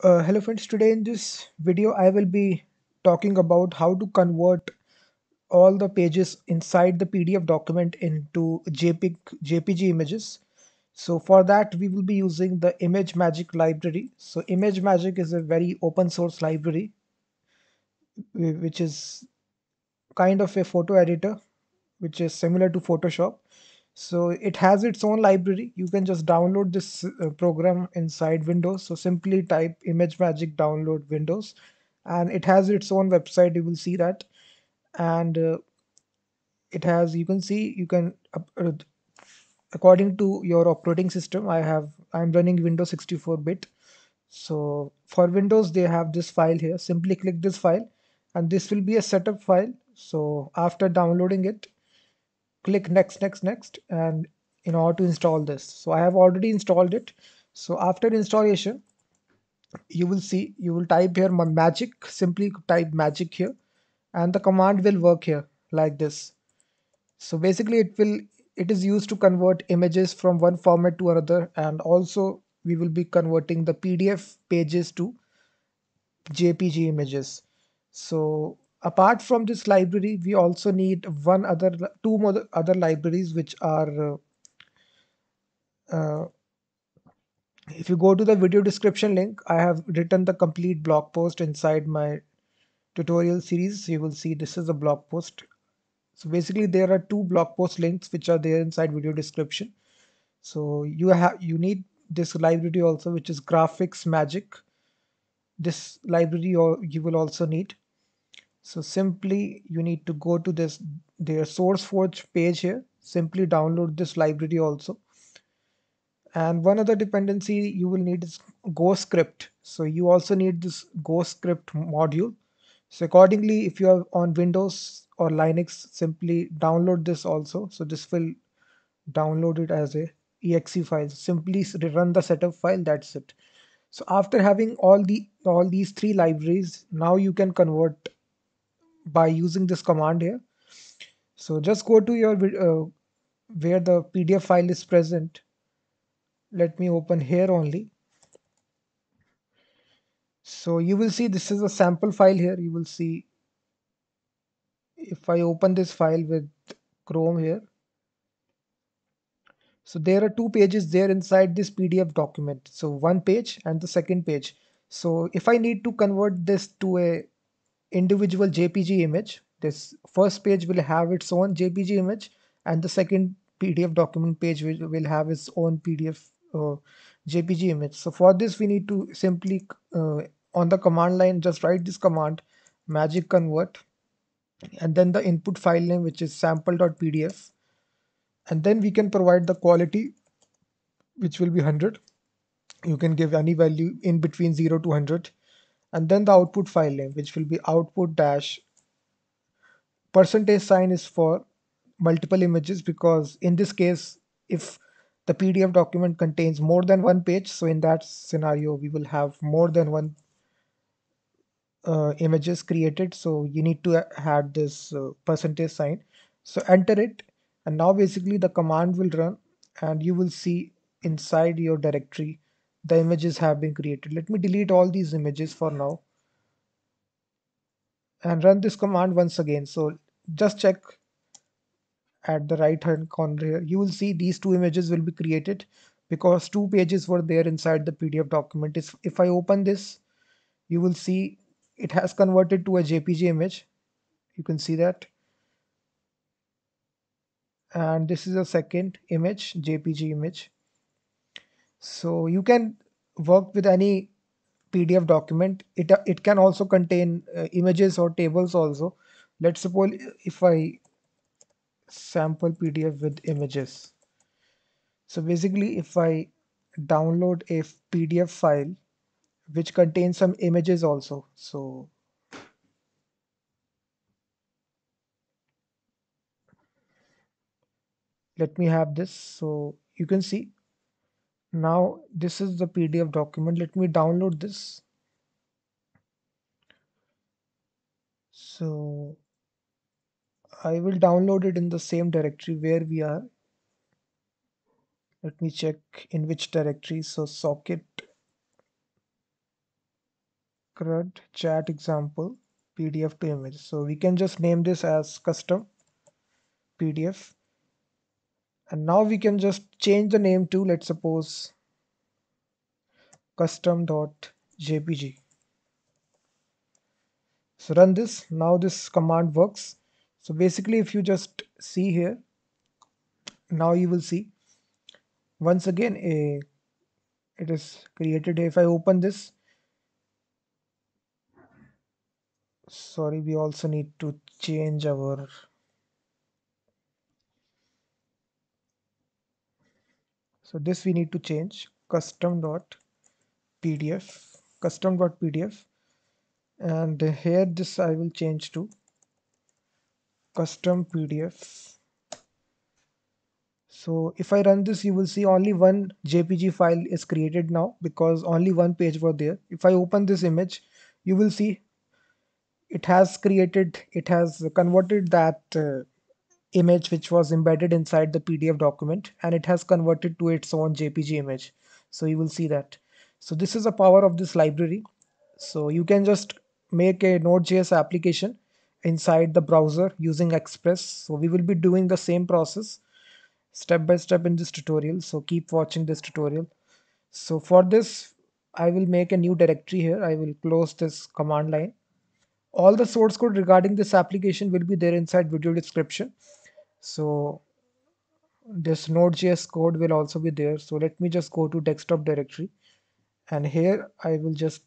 Hello friends, today in this video I will be talking about how to convert all the pages inside the PDF document into JPG images. So for that we will be using the ImageMagick library. So ImageMagick is a very open source library which is kind of a photo editor which is similar to Photoshop. So it has its own library. You can just download this program inside Windows. So simply type ImageMagick download Windows, and it has its own website. You will see that, and it has. You can see you can according to your operating system. I'm running Windows 64-bit. So for Windows they have this file here. Simply click this file, and this will be a setup file. So after downloading it, click next, and in order to install this. So I have already installed it. So after installation, you will type here magic. Simply type magic here, and the command will work here like this. So basically, it is used to convert images from one format to another, and also we will be converting the PDF pages to JPG images. So apart from this library, we also need two other libraries, which are if you go to the video description link, I have written the complete blog post inside my tutorial series. You will see this is a blog post. So basically there are two blog post links which are there inside video description. So you need this library also, which is Graphics Magic. This library you will also need. So simply you need to go to their SourceForge page here. Simply download this library also. And one other dependency you will need is GoScript. So you also need this GoScript module. So accordingly, if you are on Windows or Linux, simply download this also. So this will download it as a exe file. Simply run the setup file. That's it. So after having all these three libraries, now you can convert by using this command here. So just go to your where the PDF file is present. Let me open here only. So you will see this is a sample file here. You will see if I open this file with Chrome here. So there are two pages there inside this PDF document. So one page and the second page. So if I need to convert this to a individual JPG image, this first page will have its own JPG image, and the second PDF document page will have its own PDF JPG image. So for this we need to simply on the command line just write this command magic convert, and then the input file name, which is sample.pdf, and then we can provide the quality, which will be 100. You can give any value in between 0 to 100. And then the output file name, which will be output dash %, is for multiple images, because in this case if the PDF document contains more than one page, so in that scenario we will have more than one images created. So you need to add this %. So enter it, and now basically the command will run, and you will see inside your directory the images have been created. Let me delete all these images for now and run this command once again. So just check at the right hand corner here. You will see these two images will be created because two pages were there inside the PDF document. If I open this, you will see it has converted to a JPG image. You can see that. And this is a second image, JPG image. So you can work with any PDF document. It can also contain images or tables also. Let's suppose if I sample PDF with images. So basically if I download a PDF file which contains some images also. So let me have this. So you can see now this is the PDF document. Let me download this. So I will download it in the same directory where we are. Let me check in which directory. So socket CRUD chat example PDF to image. So we can just name this as custom PDF. And now we can just change the name to, let's suppose, custom.jpg. So run this. Now this command works. So basically, if you just see here, now you will see once again it is created. If I open this, sorry, we also need to change our custom.pdf, and here this I will change to custom PDF. So if I run this, you will see only one JPG file is created now because only one page was there. If I open this image, you will see it has converted that image which was embedded inside the PDF document, and it has converted to its own JPG image. So you will see that. So this is the power of this library. So you can just make a Node.js application inside the browser using Express. So we will be doing the same process step by step in this tutorial, so keep watching this tutorial. So for this, I will make a new directory here. I will close this command line. All the source code regarding this application will be there inside video description. So this Node.js code will also be there. So let me just go to desktop directory, and here I will just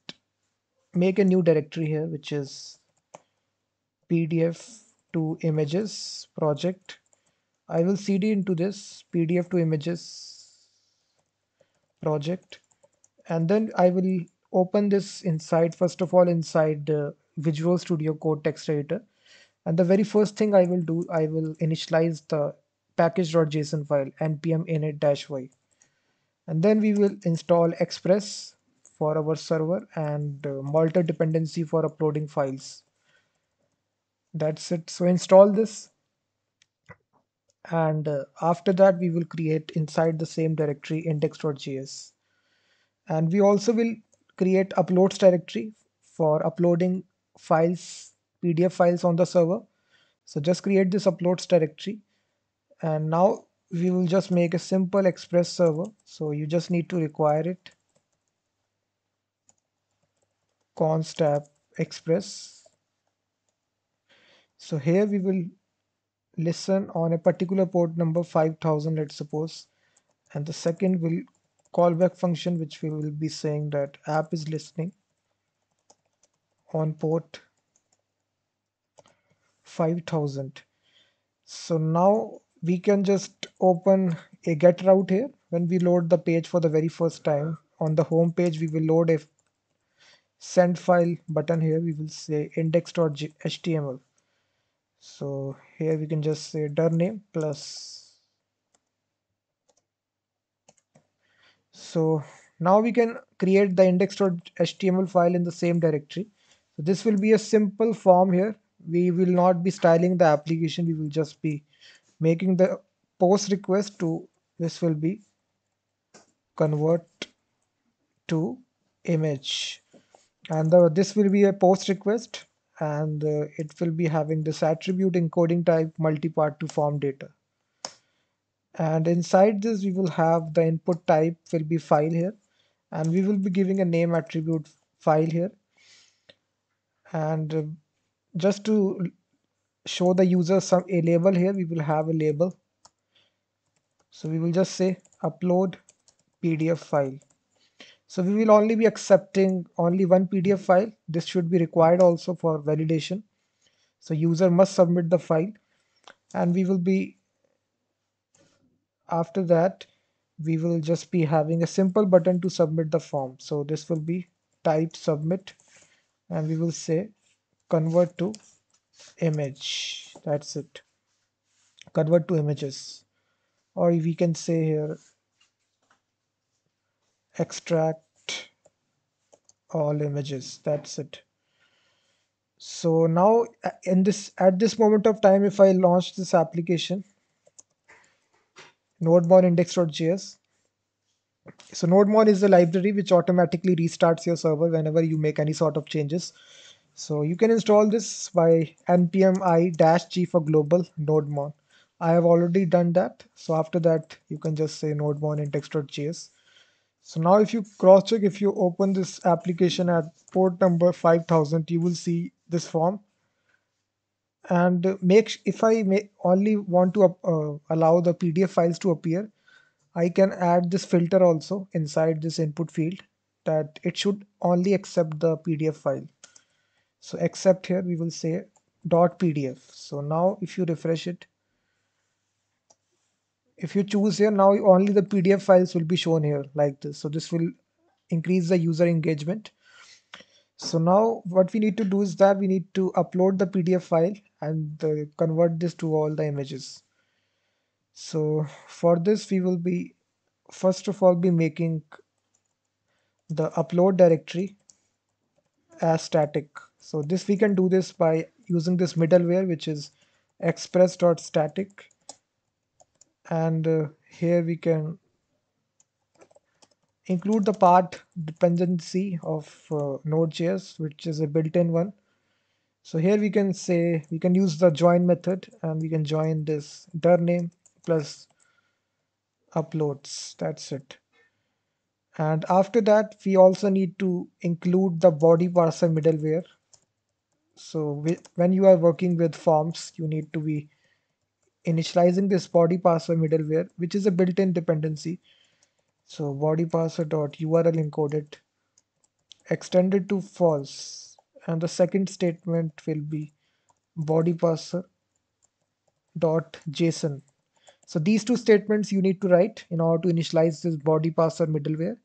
make a new directory here, which is PDF to images project. I will cd into this PDF to images project, and then I will open this inside, first of all, inside Visual Studio Code text editor. And the very first thing I will do, I will initialize the package.json file npm init-y, and then we will install Express for our server and Multer dependency for uploading files. That's it. So install this, and after that we will create inside the same directory index.js, and we also will create uploads directory for uploading files, PDF files on the server. So just create this uploads directory, and now we will just make a simple Express server. So you just need to require it, const app Express. So here we will listen on a particular port number 5000, let's suppose, and the second will callback function which we will be saying that app is listening on port 5000. So now we can just open a get route here. When we load the page for the very first time on the home page, we will load a send file button. Here we will say index.html. so here we can just say dir name plus. So now we can create the index.html file in the same directory. So this will be a simple form here. We will not be styling the application. We will just be making the post request to this will be convert to image, and this will be a post request, and it will be having this attribute encoding type multipart to form data. And inside this we will have the input type will be file here, and we will be giving a name attribute file here. And just to show the user a label here, we will have a label. So we will just say upload PDF file. So we will only be accepting only one PDF file. This should be required also for validation. So user must submit the file, and we will be, after that, we will just be having a simple button to submit the form. So this will be type submit, and we will say convert to image. That's it. Convert to images, or we can say here extract all images. That's it. So now in this, at this moment of time, if I launch this application node-bound index.js, So NodeMod is the library which automatically restarts your server whenever you make any sort of changes. So you can install this by npm i -g for global NodeMod. I have already done that. So after that, you can just say NodeMod in text.js. So now if you cross check, if you open this application at port number 5000, you will see this form. And if I only want to allow the PDF files to appear, I can add this filter also inside this input field that it should only accept the PDF file. So accept here, we will say .pdf. So now if you refresh it, if you choose here, now only the PDF files will be shown here like this. So this will increase the user engagement. So now what we need to do is that we need to upload the PDF file and convert this to all the images. So for this, we will be first of all making the upload directory as static. So this we can do this by using this middleware, which is express.static. And here we can include the path dependency of Node.js, which is a built-in one. So here we can say, we can use the join method and we can join this dir name plus uploads. That's it. And after that, we also need to include the body parser middleware. So when you are working with forms, you need to be initializing this body parser middleware, which is a built-in dependency. So body parser dot url encoded, extended to false, and the second statement will be body parser dot json. So these two statements you need to write in order to initialize this body parser middleware.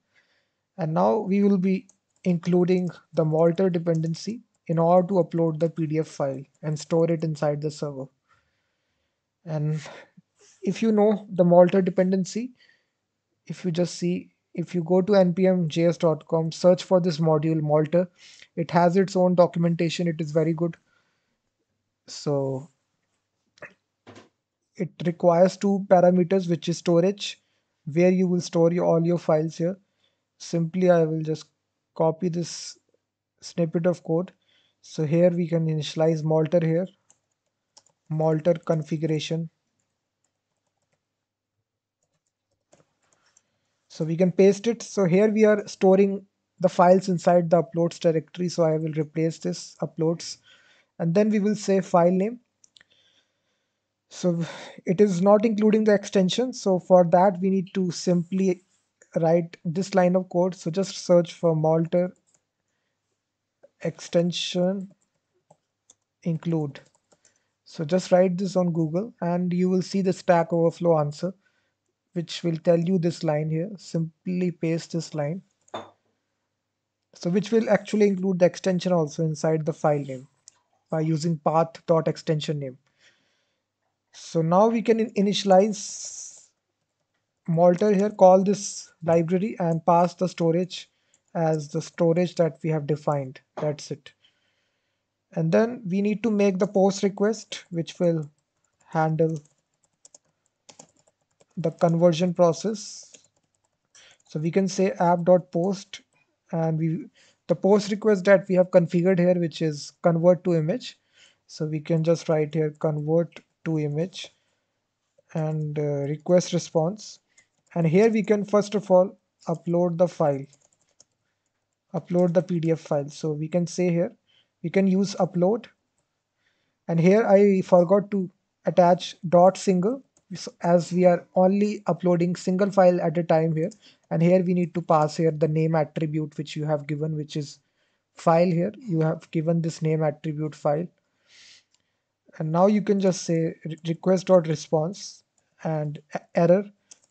And now we will be including the Multer dependency in order to upload the PDF file and store it inside the server. And if you know the Multer dependency, if you just see, if you go to npmjs.com, search for this module Multer, it has its own documentation. It is very good. So it requires two parameters, which is storage, where you will store all your files here. Simply, I will just copy this snippet of code. So here we can initialize Multer here. Multer configuration. So we can paste it. So here we are storing the files inside the uploads directory. So I will replace this uploads, and then we will say file name. So it is not including the extension. So for that, we need to simply write this line of code. So just search for Multer extension include. So just write this on Google and you will see the Stack Overflow answer, which will tell you this line here. Simply paste this line. So which will actually include the extension also inside the file name by using path.extension name. So now we can initialize Multer here, call this library and pass the storage as the storage that we have defined. That's it. And then we need to make the post request, which will handle the conversion process. So we can say app.post, and the post request that we have configured here, which is convert to image. So we can just write here convert to image and request response. And here we can first of all upload the file, upload the PDF file. So we can say here, we can use upload, and here I forgot to attach dot single as we are only uploading single file at a time here. And here we need to pass here the name attribute which you have given, which is file. Here you have given this name attribute file, and now you can just say request dot response and error.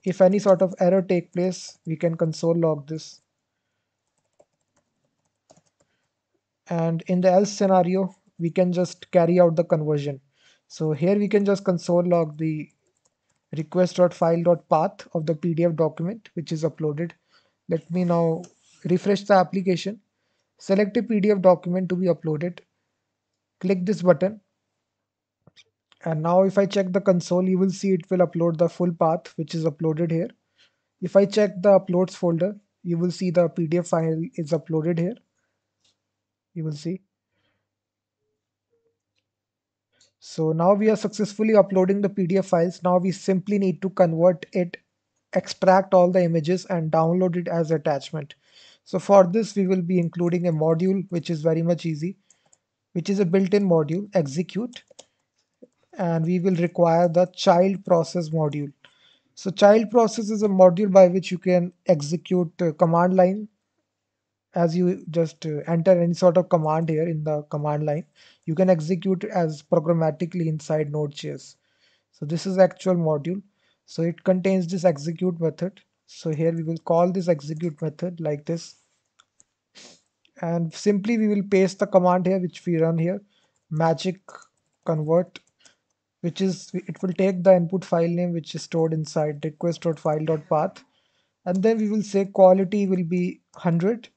If any sort of error take place, we can console log this. And in the else scenario, we can just carry out the conversion. So here we can just console log the request.file.path of the PDF document which is uploaded. Let me now refresh the application. Select a PDF document to be uploaded. Click this button. And now if I check the console, you will see it will upload the full path which is uploaded here. If I check the uploads folder, you will see the PDF file is uploaded here. You will see. So now we are successfully uploading the PDF files. Now we simply need to convert it, extract all the images and download it as attachment. So for this we will be including a module which is very much easy, which is a built-in module, execute, and we will require the child process module. So child process is a module by which you can execute command line. As you just enter any sort of command here in the command line, you can execute as programmatically inside Node.js. So this is actual module. So it contains this execute method. So here we will call this execute method like this. And simply we will paste the command here which we run here, magic convert, which is, it will take the input file name which is stored inside request.file.path, and then we will say quality will be 100.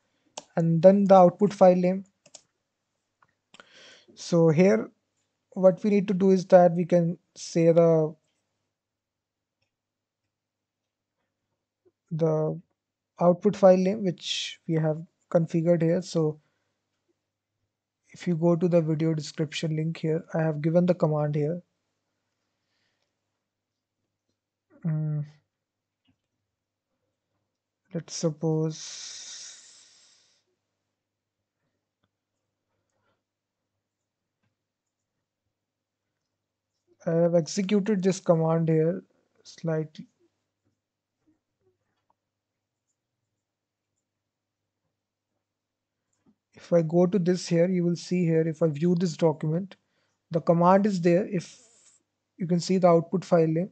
And then the output file name. So here what we need to do is that we can say the output file name which we have configured here. So if you go to the video description link here, I have given the command here. Let's suppose I have executed this command here slightly. If I go to this here, you will see here, if I view this document, the command is there. If you can see the output file name.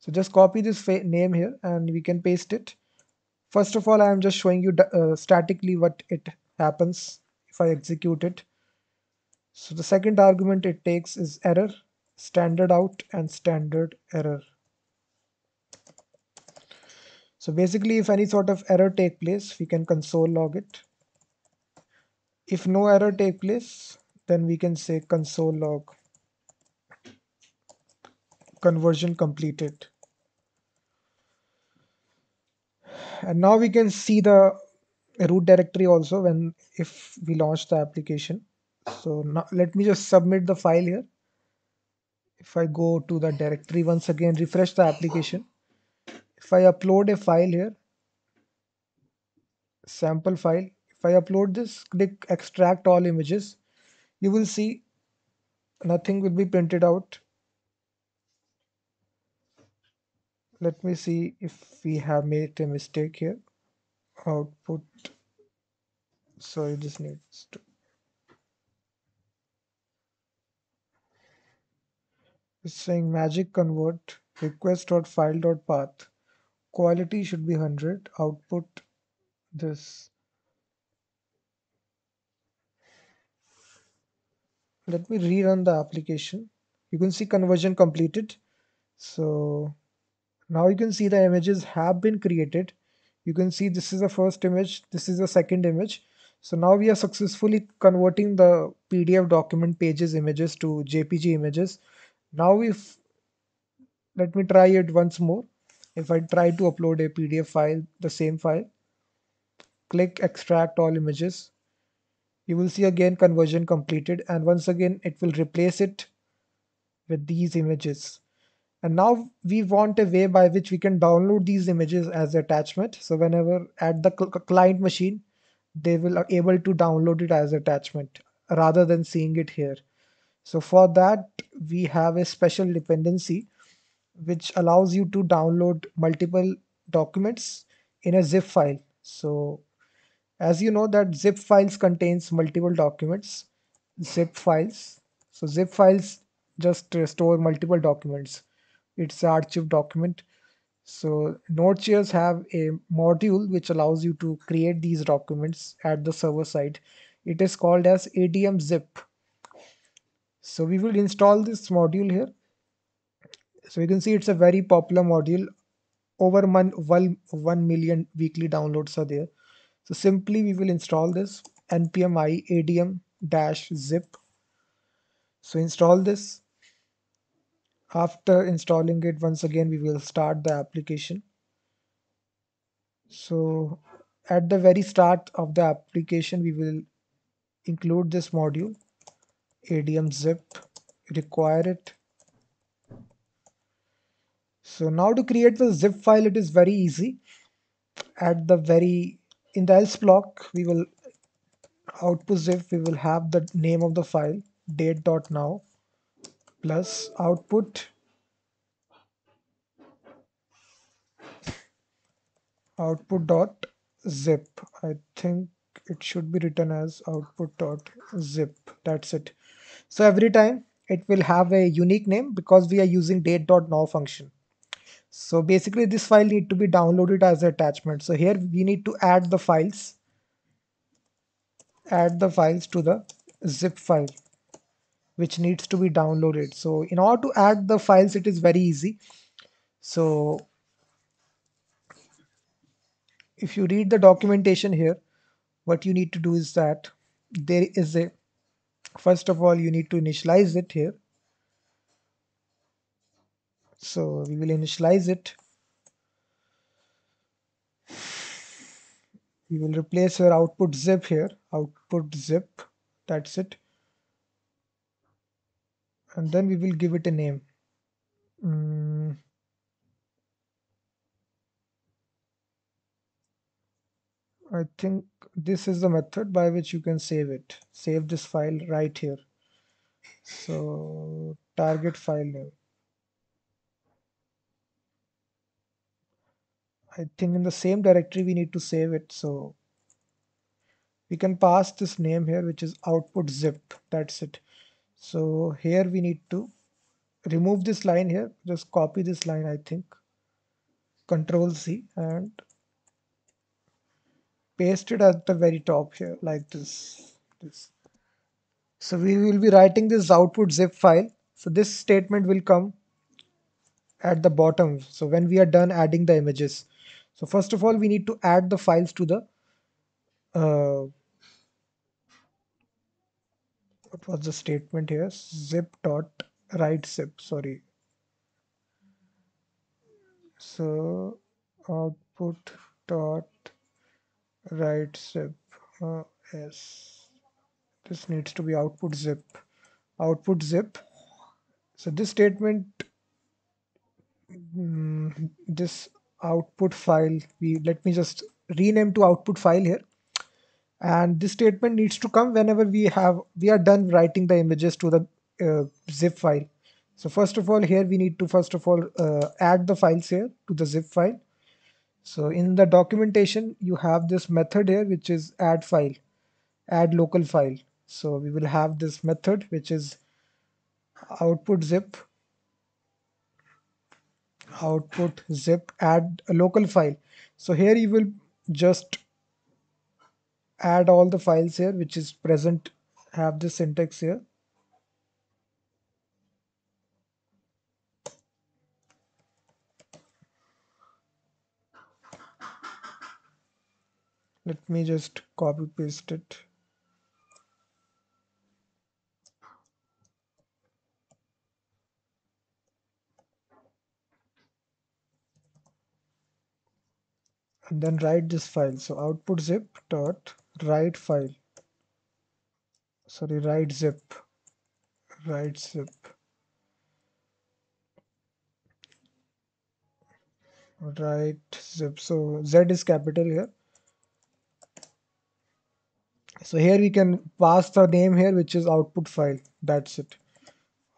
So just copy this name here and we can paste it. First of all, I am just showing you statically what it happens if I execute it. So the second argument it takes is error. Standard out and standard error. So basically if any sort of error take place, we can console log it. If no error take place, then we can say console log conversion completed. And now we can see the root directory also when if we launch the application. So now let me just submit the file here. If I go to the directory once again, refresh the application. If I upload a file here, sample file, if I upload this, click extract all images, you will see nothing will be printed out. Let me see if we have made a mistake here. Output. So it just needs to. It's saying magic convert request.file.path, quality should be 100, output this. Let me rerun the application. You can see conversion completed. So now you can see the images have been created. You can see this is the first image, this is the second image. So now we are successfully converting the PDF document pages images to JPG images. Now if, let me try it once more. If I try to upload a PDF file, the same file, click extract all images, you will see again conversion completed, and once again it will replace it with these images. And now we want a way by which we can download these images as attachment. So whenever at the client machine, they will be able to download it as attachment rather than seeing it here. So for that, we have a special dependency which allows you to download multiple documents in a zip file. So as you know that zip files contains multiple documents, zip files. So zip files just store multiple documents. It's an archive document. So Node.js have a module which allows you to create these documents at the server side. It is called as ADMZip. So we will install this module here. So you can see it's a very popular module. Over 1 million weekly downloads are there. So simply we will install this npm i adm-zip. So install this. After installing it, once again we will start the application. So at the very start of the application, we will include this module ADMZip, require it. So now to create the zip file, it is very easy. In the else block, we will output zip, we will have the name of the file date.now plus output.zip. I think it should be written as output.zip. That's it. So every time it will have a unique name because we are using date.now function. So basically this file need to be downloaded as an attachment. So here we need to add the files to the zip file, which needs to be downloaded. So in order to add the files, it is very easy. So if you read the documentation here, what you need to do is that there is a, first of all, you need to initialize it here. So we will initialize it. We will replace our output zip here, output zip, that's it. And then we will give it a name. I think this is the method by which you can save it. Save this file right here. So target file name. I think in the same directory we need to save it. So we can pass this name here, which is output zip. That's it. So here we need to remove this line here. Just copy this line, I think. Control C and paste it at the very top here like this. So we will be writing this output zip file. So this statement will come at the bottom. So when we are done adding the images. So first of all, we need to add the files to the, what was the statement here? zip.writezip, sorry. So output.writezip, yes, this needs to be output zip. So this statement, this output file, let me just rename to output file here, and this statement needs to come whenever we are done writing the images to the zip file. So first of all, here we need to add the files here to the zip file. So in the documentation you have this method here, which is add file, add local file. So we will have this method, which is output zip add a local file. So here you will just add all the files here which is present, have this syntax here. Let me just copy paste it. And then write this file. So output zip dot write file. Sorry, write zip. Write zip. So Z is capital here. So here we can pass the name here, which is output file. That's it.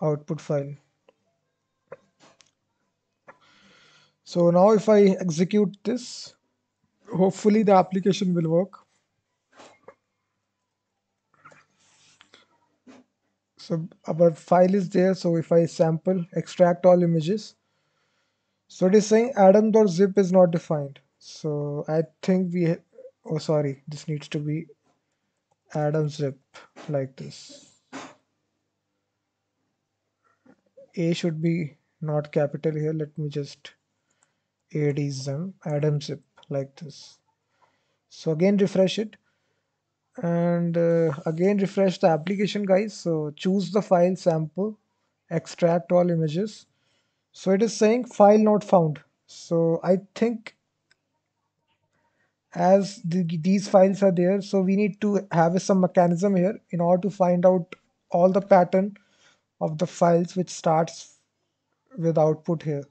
Output file. So now if I execute this, hopefully the application will work. So our file is there. So if I sample, extract all images. So it is saying Adam.zip is not defined. So I think we, oh sorry, this needs to be ADMZip like this. A should be not capital here. Let me just ADMZip. Like this. So again refresh it and again refresh the application, guys. So choose the file, sample, extract all images. So it is saying file not found. So I think as these files are there, so we need to have some mechanism here in order to find out all the pattern of the files which starts with output here.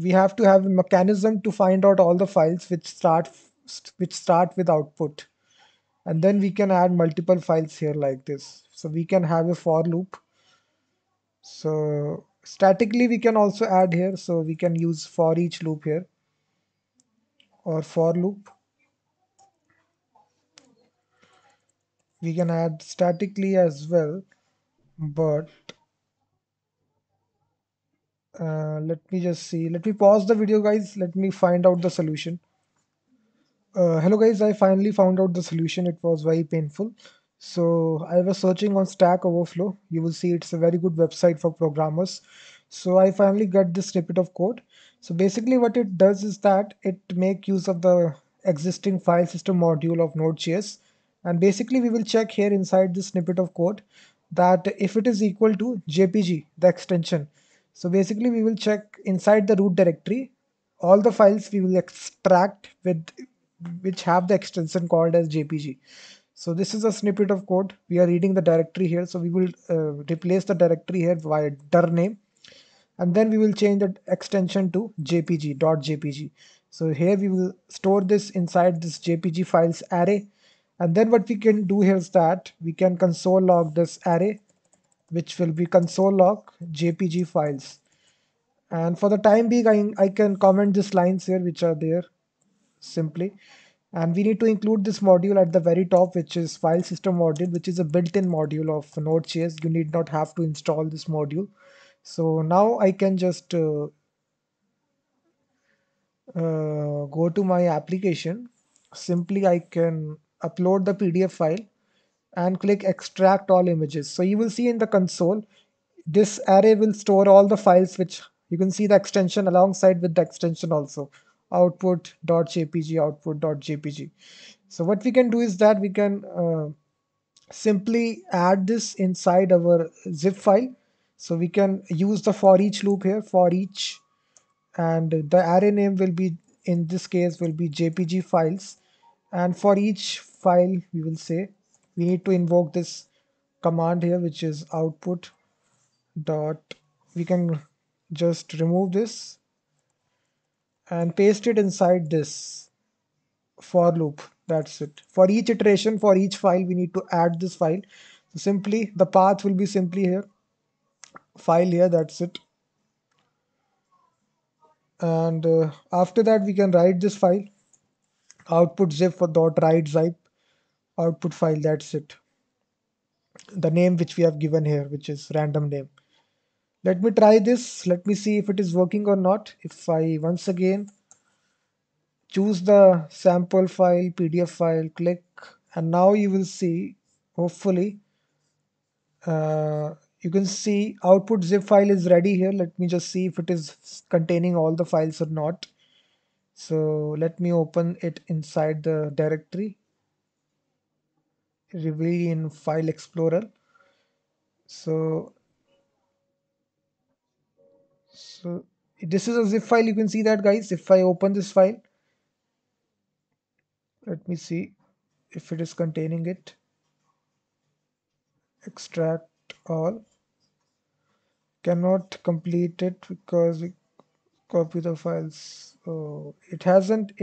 We have to have a mechanism to find out all the files which start with output, and then we can add multiple files here like this. So we can have a for loop. So statically we can also add here, so we can use for each loop here or for loop. We can add statically as well, but let me just see. Let me pause the video, guys. Let me find out the solution. Hello guys, I finally found out the solution. It was very painful. So I was searching on Stack Overflow. You will see it's a very good website for programmers. So I finally got this snippet of code. So basically what it does is that it makes use of the existing file system module of Node.js, and basically we will check here inside this snippet of code that if it is equal to JPG, the extension. So basically we will check inside the root directory all the files we will extract with which have the extension called as JPG. So this is a snippet of code. We are reading the directory here, so we will replace the directory here by dir name, and then we will change the extension to jpg.jpg. So here we will store this inside this JPG files array, and then what we can do here is that we can console log this array, which will be console log JPG files. And for the time being, I can comment these lines here which are there simply, and we need to include this module at the very top, which is file system module, which is a built-in module of Node.js. You need not have to install this module. So now I can just go to my application. Simply I can upload the PDF file and click extract all images. So you will see in the console, this array will store all the files which you can see the extension alongside with the extension also, output.jpg, output.jpg. So what we can do is that we can simply add this inside our zip file. So we can use the for each loop here, for each, and the array name will be, in this case, will be JPG files, and for each file we will say we need to invoke this command here, which is output dot, we can just remove this and paste it inside this for loop. That's it. For each iteration, for each file, we need to add this file. So simply the path will be simply here, file here, that's it. And after that we can write this file, output zip for dot write zip output file, that's it. The name which we have given here, which is random name. Let me try this. Let me see if it is working or not. If I once again choose the sample file, PDF file, click, and now you will see, hopefully, you can see output zip file is ready here. Let me just see if it is containing all the files or not. So let me open it inside the directory, reveal in file explorer. So this is a zip file, you can see that, guys. If I open this file, let me see if it is containing it. Extract all, cannot complete it because we copy the files. Oh, it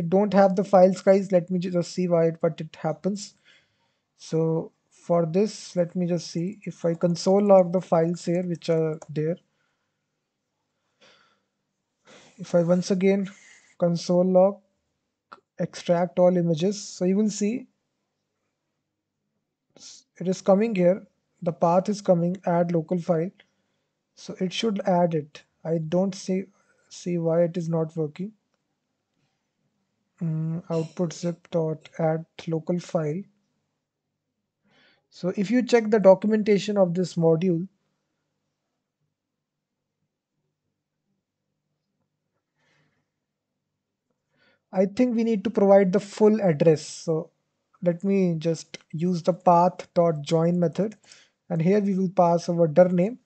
don't have the files, guys. Let me just see why but it happens. So for this, let me just see if I console log the files here which are there. If I once again console log extract all images, so you will see it is coming here, the path is coming, add local file, so it should add it. I don't see why it is not working. Output zip dot add local file. So if you check the documentation of this module, I think we need to provide the full address. So let me just use the path.join method, and here we will pass our dir name.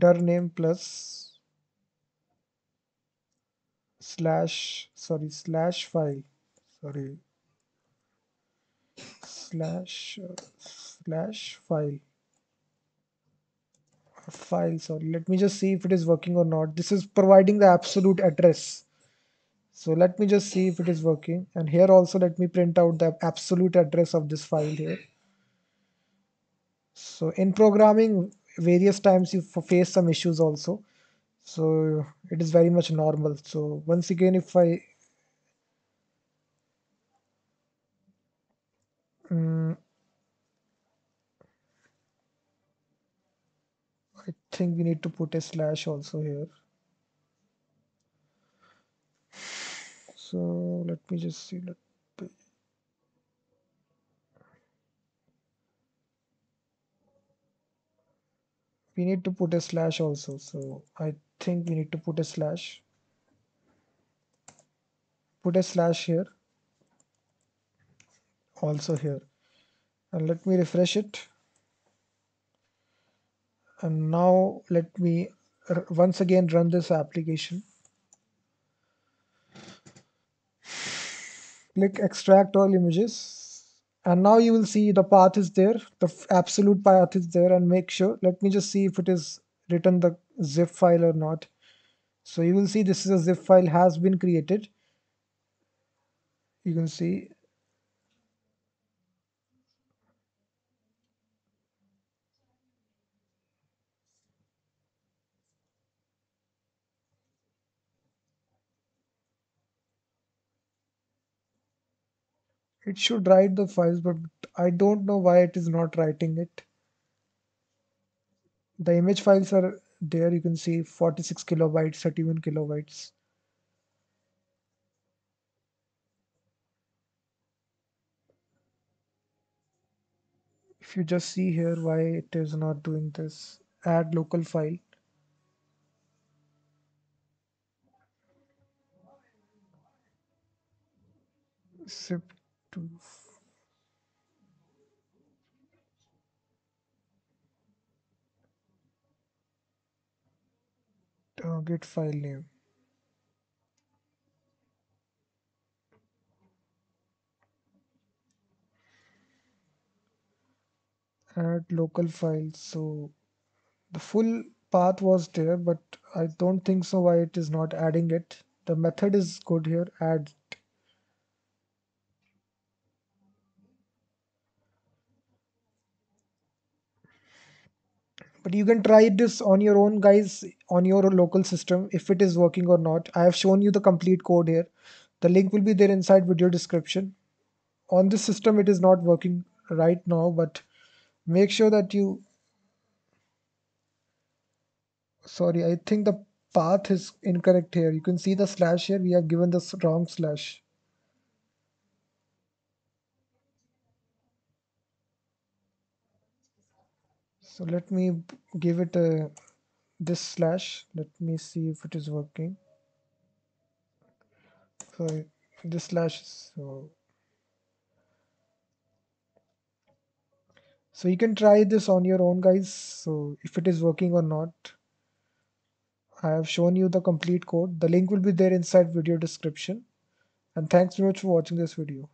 dir name plus slash file. Let me just see if it is working or not. This is providing the absolute address, so let me just see if it is working. And here also let me print out the absolute address of this file here. So in programming, various times you face some issues also, so it is very much normal. So once again, if I I think we need to put a slash also here. So let me just see. We need to put a slash also. So I think we need to put a slash. Put a slash here. Also here. And let me refresh it. And now let me once again run this application. Click extract all images. And now you will see the path is there, the absolute path is there. And make sure, let me just see if it is written the zip file or not. So you will see this is a zip file has been created. You can see. It should write the files, but I don't know why it is not writing it. The image files are there. You can see 46 kilobytes, 31 kilobytes. If you just see here why it is not doing this, add local file. Zip. Target file name. Add local file. So the full path was there, but I don't think so why it is not adding it. The method is good here, add. But you can try this on your own, guys, on your local system, if it is working or not. I have shown you the complete code here. The link will be there inside video description. On this system, it is not working right now, but make sure that you... Sorry, I think the path is incorrect here. You can see the slash here. We have given the wrong slash. So let me give it this slash. Let me see if it is working. So this slash. So you can try this on your own, guys. So if it is working or not, I have shown you the complete code. The link will be there inside video description. And thanks very much for watching this video.